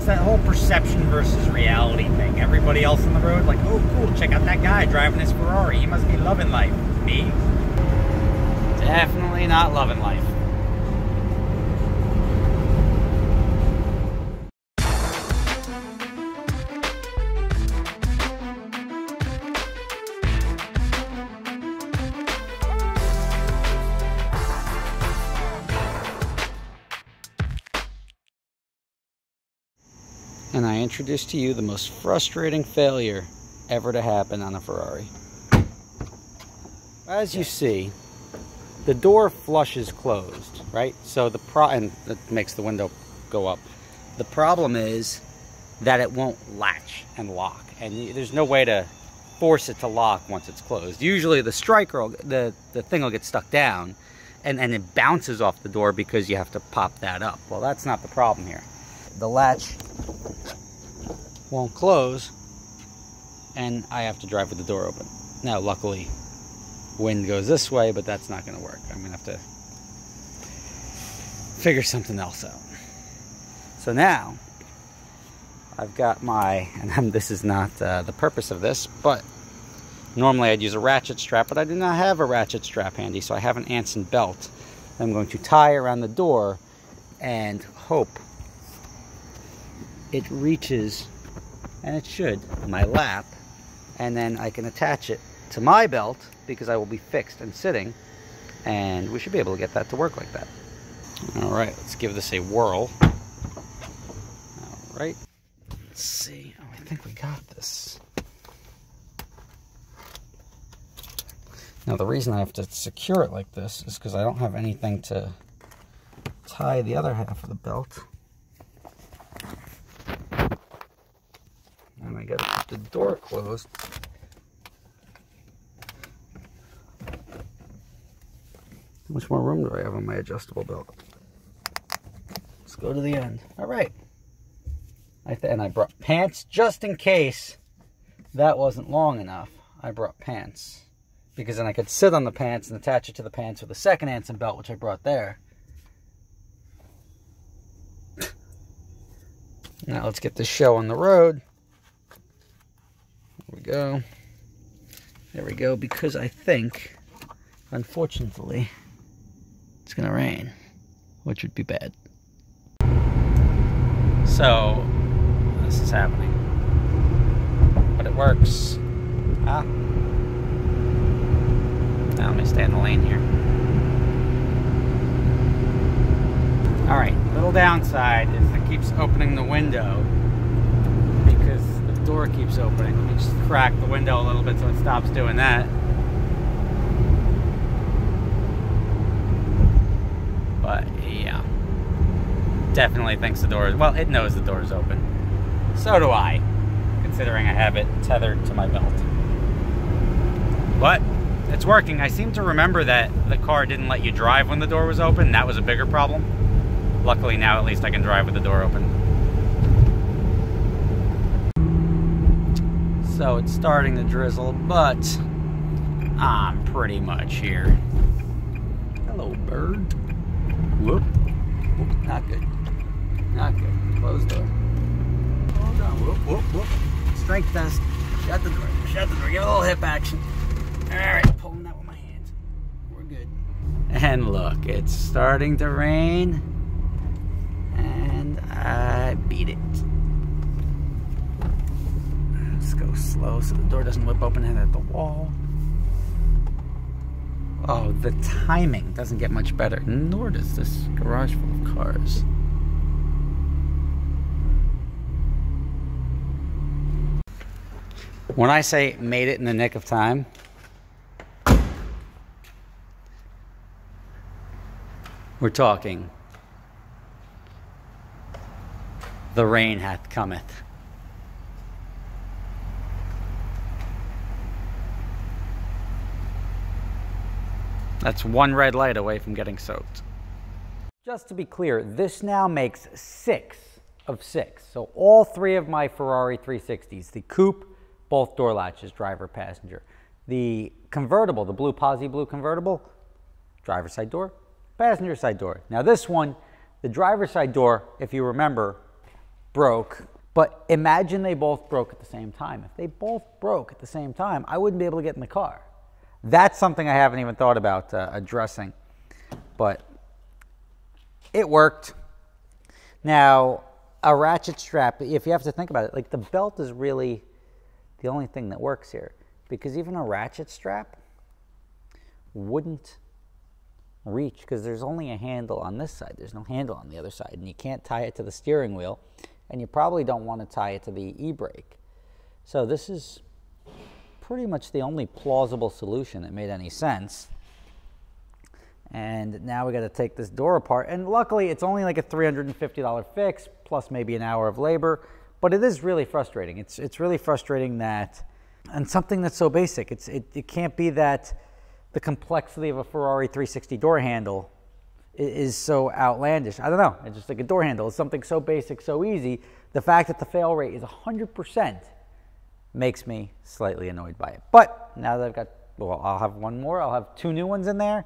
it's that whole perception versus reality thing. Everybody else on the road, like, oh, cool, check out that guy driving this Ferrari. He must be loving life. Me? Definitely not loving life. And I introduce to you the most frustrating failure ever to happen on a Ferrari. As you see, the door flushes closed, right? So and that makes the window go up. The problem is that it won't latch and lock, and there's no way to force it to lock once it's closed. Usually the striker, the thing will get stuck down, and it bounces off the door because you have to pop that up. Well, that's not the problem here. The latch won't close, and I have to drive with the door open. Now, luckily, wind goes this way, but that's not going to work. I'm going to have to figure something else out. So now, I've got my, and this is not the purpose of this, but normally I'd use a ratchet strap, but I do not have a ratchet strap handy, so I have an Anson belt that I'm going to tie around the door and hope it reaches, and it should, my lap, and then I can attach it to my belt because I will be fixed and sitting, and we should be able to get that to work like that. All right, let's give this a whirl. All right, let's see. Oh, I think we got this. Now, the reason I have to secure it like this is because I don't have anything to tie the other half of the belt. And I gotta keep the door closed. How much more room do I have on my adjustable belt? Let's go to the end. All right. And I brought pants just in case that wasn't long enough. I brought pants because then I could sit on the pants and attach it to the pants with a second Anson belt, which I brought there. Now let's get this show on the road. There we go. There we go, because I think, unfortunately, it's gonna rain, which would be bad. So, this is happening. But it works. Ah. Now let me stay in the lane here. All right, little downside is it keeps opening the window. Door keeps opening. Let me just crack the window a little bit so it stops doing that. But yeah, definitely thinks the door is, well, it knows the door is open. So do I, considering I have it tethered to my belt. But it's working. I seem to remember that the car didn't let you drive when the door was open. That was a bigger problem. Luckily now at least I can drive with the door open. So it's starting to drizzle, but I'm pretty much here. Hello, bird. Whoop. Whoop. Not good. Not good. Close door. Hold on. Whoop, whoop, whoop. Strength test. Shut the door. Shut the door. Get a little hip action. All right. Pulling that with my hands. We're good. And look, it's starting to rain, and I beat it. Go slow so the door doesn't whip open and at the wall. Oh, the timing doesn't get much better, nor does this garage full of cars. When I say made it in the nick of time, we're talking the rain hath cometh. That's one red light away from getting soaked. Just to be clear, this now makes 6 of 6. So all 3 of my Ferrari 360s, the coupe, both door latches, driver, passenger. The convertible, the blue posi blue convertible, driver side door, passenger side door. Now this one, the driver side door, if you remember, broke, but imagine they both broke at the same time. If they both broke at the same time, I wouldn't be able to get in the car. That's something I haven't even thought about addressing, but it worked. Now, a ratchet strap, if you have to think about it, like the belt is really the only thing that works here, because even a ratchet strap wouldn't reach, because there's only a handle on this side. There's no handle on the other side, and you can't tie it to the steering wheel, and you probably don't want to tie it to the e-brake. So this is pretty much the only plausible solution that made any sense. And now we got to take this door apart, and luckily it's only like a $350 fix plus maybe an hour of labor, but it is really frustrating. It's really frustrating that, and something that's so basic, it can't be that the complexity of a Ferrari 360 door handle is so outlandish. I don't know, it's just like a door handle. It's something so basic, so easy. The fact that the fail rate is 100% makes me slightly annoyed by it. But now that I've got, well, I'll have one more, I'll have two new ones in there.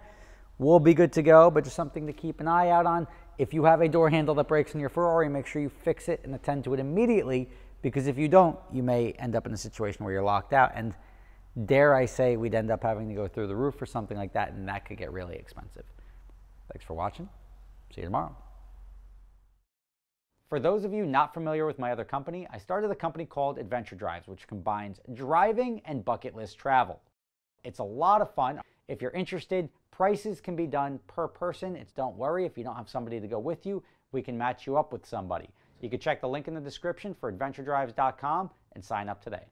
We'll be good to go, but just something to keep an eye out on. If you have a door handle that breaks in your Ferrari, make sure you fix it and attend to it immediately, because if you don't, you may end up in a situation where you're locked out, and dare I say, we'd end up having to go through the roof or something like that, and that could get really expensive. Thanks for watching. See you tomorrow. For those of you not familiar with my other company, I started a company called Adventure Drives, which combines driving and bucket list travel. It's a lot of fun. If you're interested, prices can be done per person. Don't worry if you don't have somebody to go with you, we can match you up with somebody. You can check the link in the description for adventuredrives.com and sign up today.